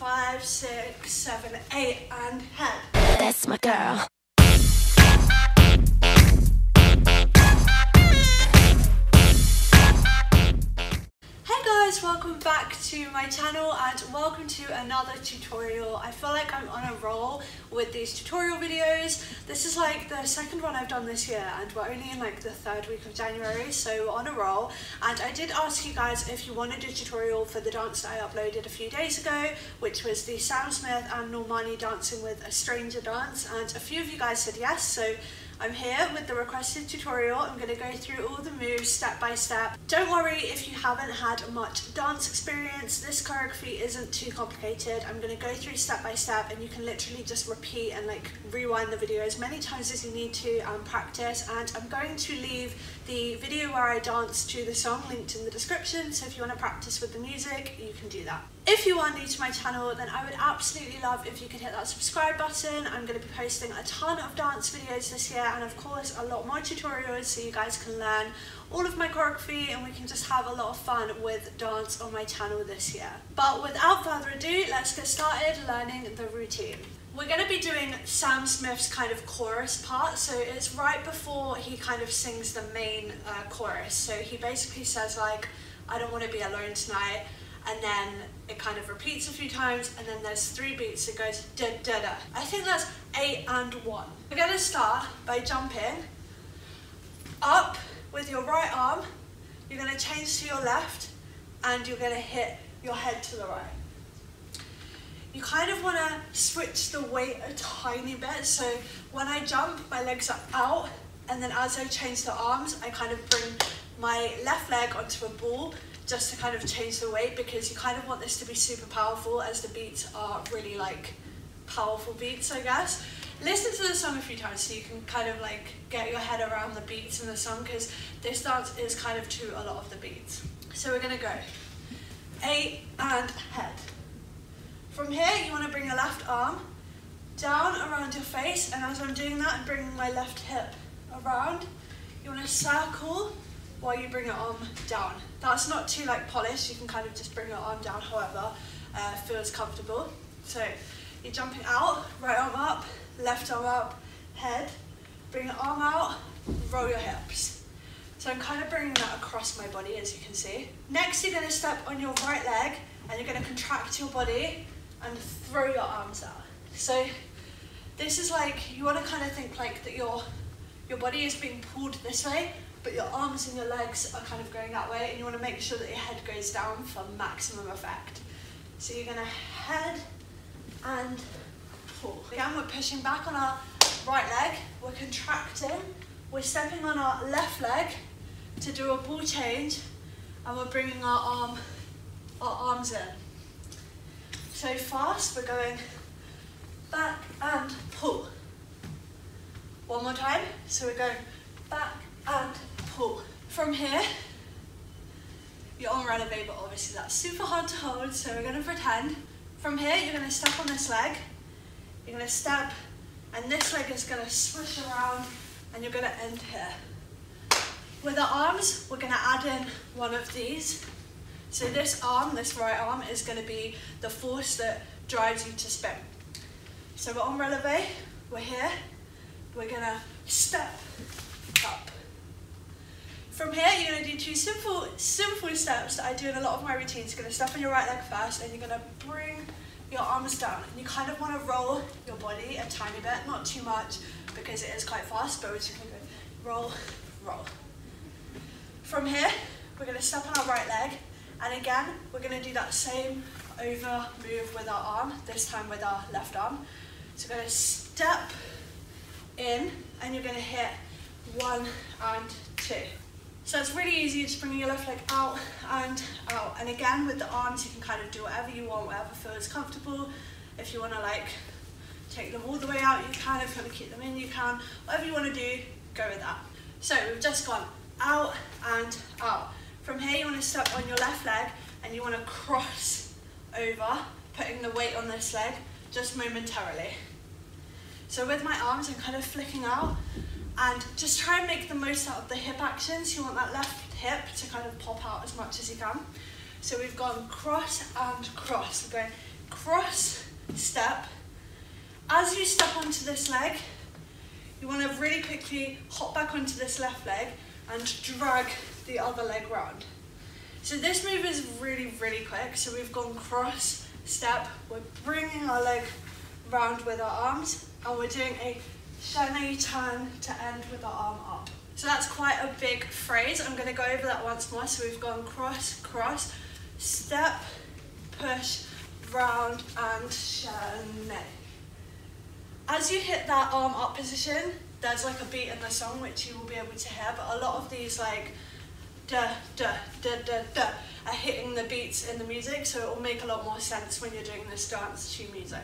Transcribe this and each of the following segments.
5, 6, 7, 8, and head. That's my girl. Welcome back to my channel and welcome to another tutorial. I feel like I'm on a roll with these tutorial videos. This is like the second one I've done this year and we're only in like the third week of January, so on a roll. And I did ask you guys if you wanted a tutorial for the dance that I uploaded a few days ago, which was the Sam Smith and Normani dancing with a stranger dance, and a few of you guys said yes, so I'm here with the requested tutorial. I'm going to go through all the moves step by step. Don't worry if you haven't had much dance experience, this choreography isn't too complicated. I'm going to go through step by step and you can literally just repeat and like rewind the video as many times as you need to and practice. And I'm going to leave the video where I dance to the song linked in the description, so if you want to practice with the music, you can do that. If you are new to my channel, then I would absolutely love if you could hit that subscribe button. I'm going to be posting a ton of dance videos this year and of course a lot more tutorials, so you guys can learn all of my choreography and we can just have a lot of fun with dance on my channel this year. But without further ado, let's get started learning the routine. We're going to be doing Sam Smith's kind of chorus part, so it's right before he kind of sings the main chorus. So he basically says like, I don't want to be alone tonight, and then it kind of repeats a few times, and then there's 3 beats, it goes da da da. I think that's 8 and 1. We're going to start by jumping up with your right arm, you're going to change to your left, and you're going to hit your head to the right. You kind of want to switch the weight a tiny bit, so when I jump, my legs are out, and then as I change the arms, I kind of bring my left leg onto a ball just to kind of change the weight, because you kind of want this to be super powerful as the beats are really like powerful beats, I guess. Listen to the song a few times so you can kind of like get your head around the beats in the song, because this dance is kind of to a lot of the beats. So we're going to go 8 and head. From here, you want to bring your left arm down around your face, and as I'm doing that, I'm bringing my left hip around. You want to circle while you bring your arm down. That's not too like polished, you can kind of just bring your arm down however feels comfortable. So you're jumping out, right arm up, left arm up, head, bring your arm out, roll your hips. So I'm kind of bringing that across my body, as you can see. Next, you're going to step on your right leg, and you're going to contract your body and throw your arms out. So this is like, you want to kind of think like that your body is being pulled this way, but your arms and your legs are kind of going that way, and you want to make sure that your head goes down for maximum effect. So you're going to head and pull. Again, we're pushing back on our right leg, we're contracting, we're stepping on our left leg to do a ball change, and we're bringing our arms in. So fast, we're going back and pull. One more time. So we're going back and pull. From here, you're on releve, but obviously that's super hard to hold, so we're going to pretend. From here, you're going to step on this leg, you're going to step, and this leg is going to swish around, and you're going to end here. With our arms, we're going to add in one of these. So this arm, this right arm, is going to be the force that drives you to spin. So we're on releve, we're here, we're going to step up. From here, you're going to do 2 simple steps that I do in a lot of my routines. You're going to step on your right leg first, and you're going to bring your arms down. And you kind of want to roll your body a tiny bit, not too much, because it is quite fast, but we're just going to go roll, roll. From here, we're going to step on our right leg. And again, we're going to do that same over move with our arm, this time with our left arm. So we're going to step in, and you're going to hit 1 and 2. So it's really easy, just bringing your left leg out and out. And again, with the arms, you can kind of do whatever you want, whatever feels comfortable. If you want to like take them all the way out, you can. If you want to keep them in, you can. Whatever you want to do, go with that. So we've just gone out and out. From here, you want to step on your left leg and you want to cross over, putting the weight on this leg just momentarily. So with my arms, I'm kind of flicking out, and just try and make the most out of the hip actions. You want that left hip to kind of pop out as much as you can. So we've gone cross and cross. We're going cross, step. As you step onto this leg, you want to really quickly hop back onto this left leg and drag the other leg round. So this move is really, really quick. So we've gone cross, step, we're bringing our leg round with our arms, and we're doing a chaîne turn to end with our arm up. So that's quite a big phrase. I'm going to go over that once more. So we've gone cross, cross, step, push, round, and chaîne. As you hit that arm up position, there's like a beat in the song which you will be able to hear, but a lot of these like da da da da da are hitting the beats in the music, so it will make a lot more sense when you're doing this dance to music.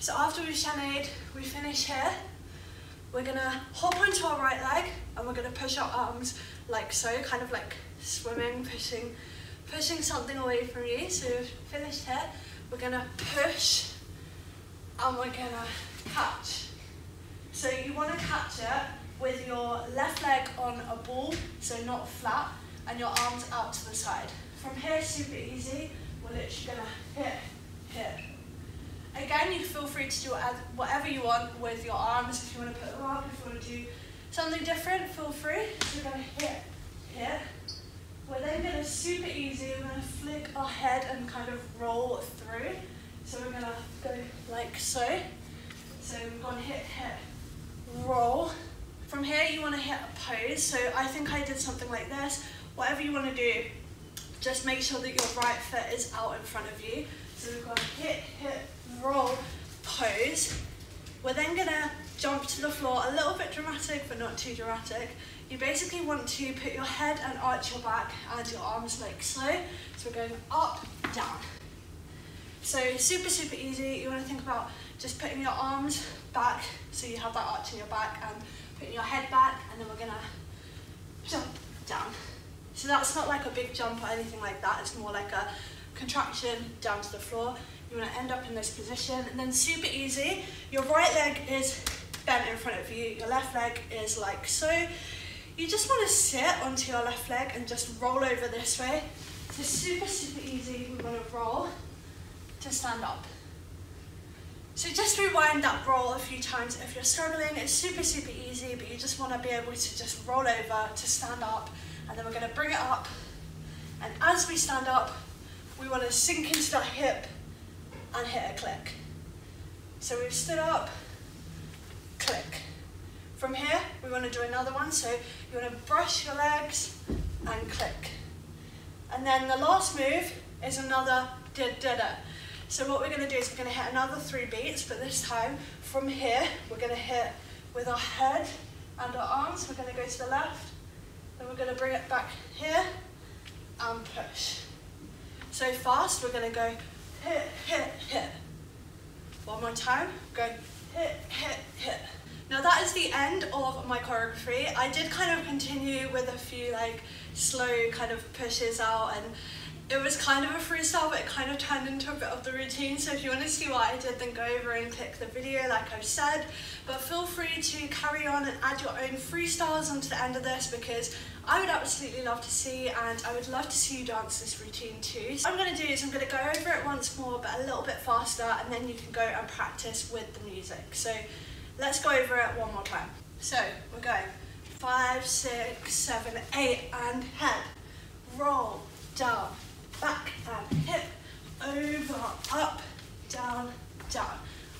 So after we've chaînéd, we finish here. We're gonna hop onto our right leg and we're gonna push our arms like so, kind of like swimming, pushing something away from you. So we've finished here. We're gonna push and we're gonna catch. So you wanna catch it with your left leg on a ball, so not flat, and your arms out to the side. From here, super easy. We're literally gonna hit, hit. Again, you feel free to do whatever you want with your arms. If you want to put them up, if you want to do something different, feel free. We're going to hit, hit. We're then going to super easy, we're going to flick our head and kind of roll through. So we're going to go like so. So we've gone hit, hit, roll. From here, you want to hit a pose. So I think I did something like this. Whatever you want to do, just make sure that your right foot is out in front of you. So we've got hit, hit, roll, pose. We're then gonna jump to the floor, a little bit dramatic, but not too dramatic. You basically want to put your head and arch your back and your arms like so. So we're going up, down. So super, super easy. You wanna think about just putting your arms back so you have that arch in your back and putting your head back, and then we're gonna jump down. So that's not like a big jump or anything like that. It's more like a contraction down to the floor. You want to end up in this position, and then super easy, your right leg is bent in front of you, your left leg is like so. You just want to sit onto your left leg and just roll over this way. So super, super easy. We want to roll to stand up. So just rewind that roll a few times if you're struggling. It's super, super easy, but you just want to be able to just roll over to stand up, and then we're going to bring it up, and as we stand up, we want to sink into that hip and hit a click. So we've stood up, click. From here, we want to do another one. So you want to brush your legs and click. And then the last move is another da-da-da. So what we're going to do is we're going to hit another 3 beats, but this time from here, we're going to hit with our head and our arms. We're going to go to the left, then we're going to bring it back here and push. So fast, we're going to go hit, hit, hit. One more time, go hit, hit, hit. Now that is the end of my choreography. I did kind of continue with a few like slow kind of pushes out, and it was kind of a freestyle, but it kind of turned into a bit of the routine. So if you want to see what I did, then go over and click the video like I've said. But feel free to carry on and add your own freestyles onto the end of this, because I would absolutely love to see, and I would love to see you dance this routine too. So what I'm going to do is I'm going to go over it once more, but a little bit faster, and then you can go and practice with the music. So let's go over it one more time. So we're going 5, 6, 7, 8, and head, roll, down, back and hip, over, up, down, down,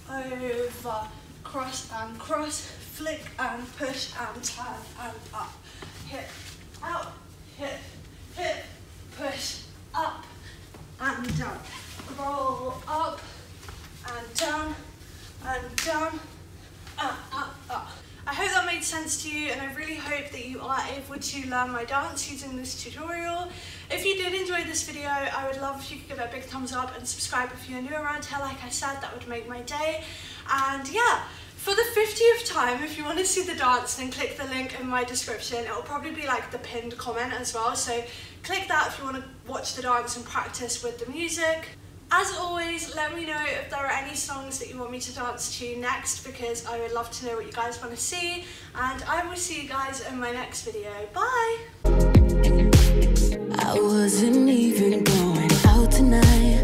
over, cross and cross, flick and push and turn and up, hip, out, hip, hip, push, up and down, roll up and down and down, up, up, up. I hope that made sense to you, and I really hope that you are able to learn my dance using this tutorial. If you did enjoy this video, I would love if you could give it a big thumbs up and subscribe if you're new around here. Like I said, that would make my day. And yeah, for the 50th time, if you want to see the dance, then click the link in my description. It will probably be like the pinned comment as well, so click that if you want to watch the dance and practice with the music. As always, let me know if there are any songs that you want me to dance to next, because I would love to know what you guys want to see, and I will see you guys in my next video. Bye! I wasn't even going out tonight.